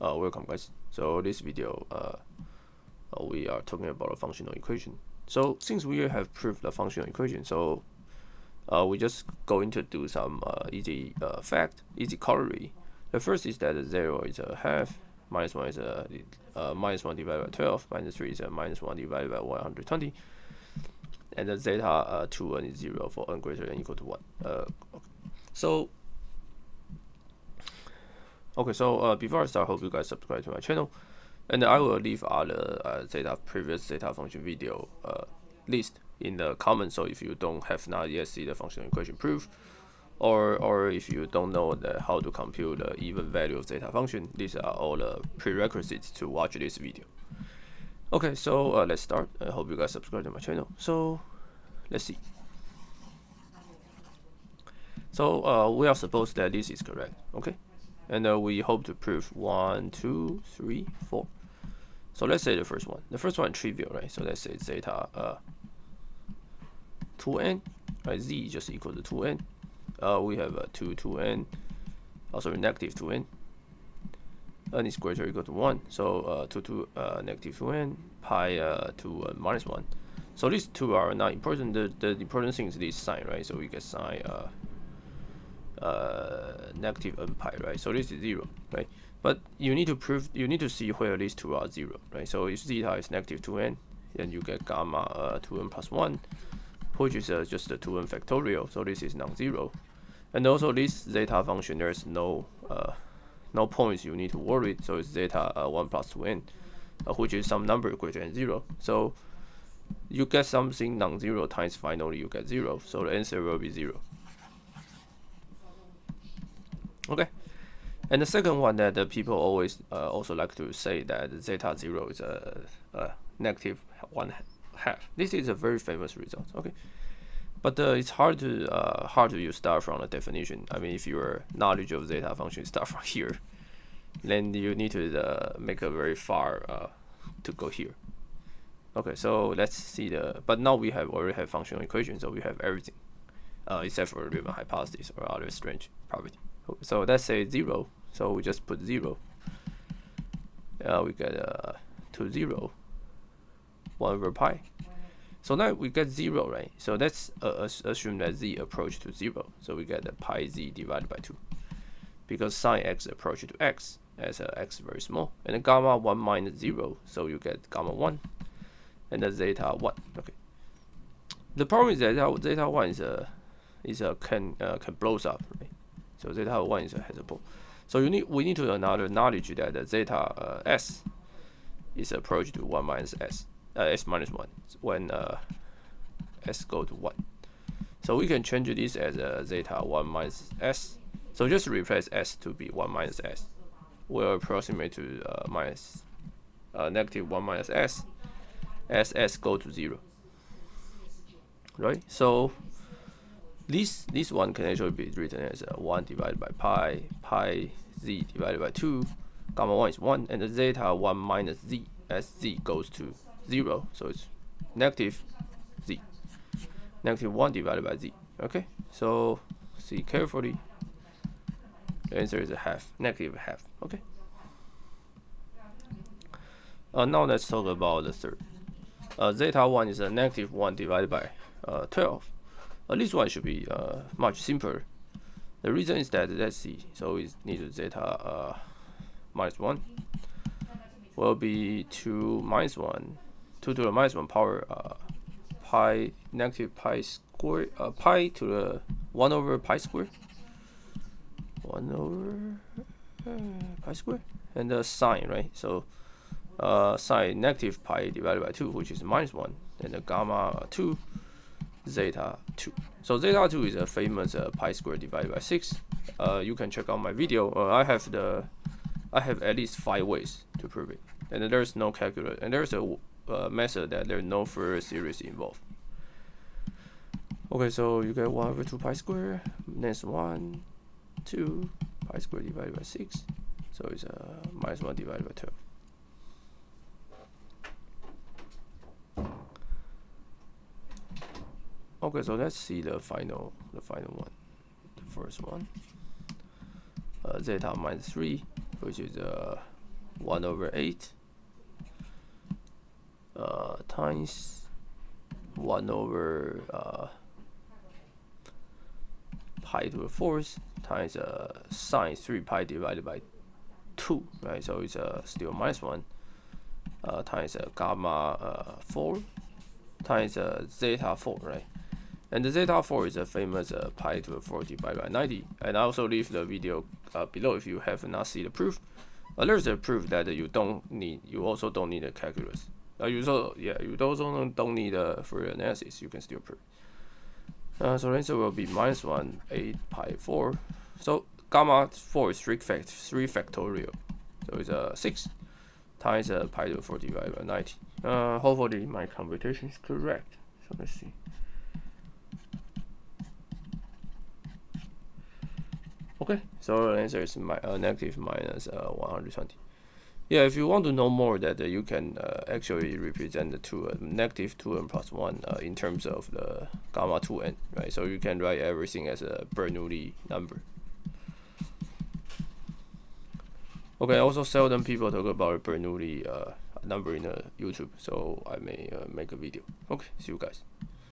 Welcome guys. So this video we are talking about a functional equation. So since we have proved the functional equation, so we're just going to do some easy corollary. The first is that 0 is a half, minus 1 is a minus 1 divided by 12, minus 3 is a minus 1 divided by 120, and the zeta 2n is 0 for n greater than or equal to 1. Okay, so before I start, hope you guys subscribe to my channel, and I will leave other previous zeta function video list in the comments. So if you have not yet seen the functional equation proof, or if you don't know how to compute the even value of zeta function, these are all the prerequisites to watch this video. Okay, so let's start. I hope you guys subscribe to my channel. So let's see. So we are supposed that this is correct. Okay. And we hope to prove 1, 2, 3, 4. So let's say the first one. The first one is trivial, right? So let's say zeta 2n, right? Z just equal to 2n. We have a 2n, also negative 2n. N is greater or equal to 1. So negative 2n, pi 2 minus 1. So these two are not important. The important thing is this sign, right? So we get sign negative n pi, right? So this is 0, right? But you need to see where these two are 0, right? So if zeta is negative 2n, then you get gamma 2n plus 1, which is just a 2n factorial. So this is non-zero, and also this zeta function, there is no points you need to worry. So it's zeta 1 plus 2n, which is some number greater than 0. So you get something non-zero times finally you get 0. So the answer will be 0. Okay, and the second one that the people always also like to say that zeta 0 is a negative 1/2. This is a very famous result. Okay, but it's hard to start from the definition. I mean, if your knowledge of zeta function start from here, then you need to make a very far to go here. Okay, so let's see but now we already have functional equations, so we have everything except for Riemann hypothesis or other strange property. So let's say 0. So we just put 0. We get 2, 0, 1/π. So now we get 0, right? So let's assume that z approach to 0. So we get pi z divided by 2, because sine x approach to x as x very small, and then gamma 1 minus 0. So you get gamma 1, and the zeta 1. Okay. The problem is that zeta 1 can blows up, right? So zeta 1 has a pole. So we need to acknowledge that the zeta s is approached to 1 minus s, s minus 1, when s go to 1. So we can change this as zeta 1 minus s. So just replace s to be 1 minus s. We'll approximate to negative 1 minus s as s go to 0. Right? So this one can actually be written as 1 divided by pi, pi z divided by 2, gamma 1 is 1, and the zeta 1 minus z as z goes to 0. So it's negative z, negative 1 divided by z. Okay, so see carefully, the answer is negative half. Okay, now let's talk about the third. Zeta 1 is a negative 1 divided by 12. This one should be much simpler. The reason is that, let's see, so we need zeta minus 1 will be 2 minus 1, 2 to the minus 1 power pi, negative pi square, pi to the 1 over pi square, 1 over pi square, and the sine, right? So sine negative pi divided by 2, which is minus 1, and the gamma 2, zeta 2. So zeta 2 is a famous pi squared divided by 6. You can check out my video. I have at least 5 ways to prove it, and there's no calculator, and there's a method that there's no Fourier series involved. Okay, so you get 1 over 2 pi squared minus 1, 2 pi squared divided by 6. So it's minus 1 divided by 12. Okay, so let's see the final one, the first one. Zeta minus 3, which is 1 over 8 times 1 over pi to the 4th times sine 3 pi divided by 2, right? So it's still minus 1 times gamma 4 times zeta 4, right? And the zeta 4 is a famous pi to the 4 divided by 90. And I also leave the video below if you have not seen the proof. There's a proof that you also don't need a calculus. You also don't need a Fourier analysis. You can still prove. So the answer will be minus 1, 8 pi 4. So gamma 4 is 3 factorial. So it's 6 times pi to the 4 divided by 90. Hopefully my computation is correct. So let's see. Okay, so the answer is negative minus 120. Yeah, if you want to know more that you can actually represent the negative 2 and plus 1 in terms of the gamma 2n, right? So you can write everything as a Bernoulli number. Okay, also seldom people talk about Bernoulli number in YouTube, so I may make a video. Okay, see you guys.